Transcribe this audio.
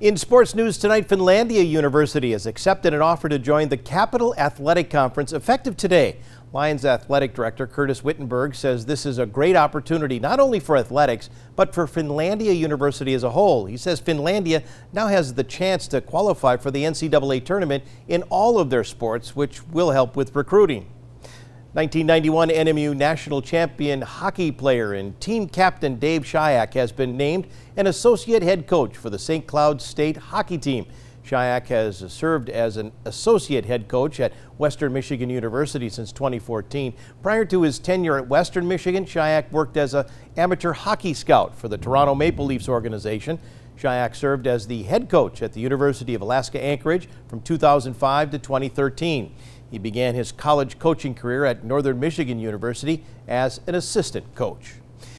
In sports news tonight, Finlandia University has accepted an offer to join the Capital Athletic Conference effective today. Lions Athletic Director Curtis Wittenberg says this is a great opportunity not only for athletics, but for Finlandia University as a whole. He says Finlandia now has the chance to qualify for the NCAA tournament in all of their sports, which will help with recruiting. 1991 NMU national champion hockey player and team captain Dave Shyiak has been named an associate head coach for the St. Cloud State hockey team. Shyiak has served as an associate head coach at Western Michigan University since 2014. Prior to his tenure at Western Michigan, Shyiak worked as an amateur hockey scout for the Toronto Maple Leafs organization. Shyiak served as the head coach at the University of Alaska Anchorage from 2005 to 2013. He began his college coaching career at Northern Michigan University as an assistant coach.